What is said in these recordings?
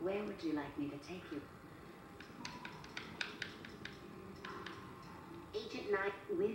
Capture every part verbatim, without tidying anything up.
Where would you like me to take you? Agent Knight with...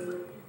Thank you.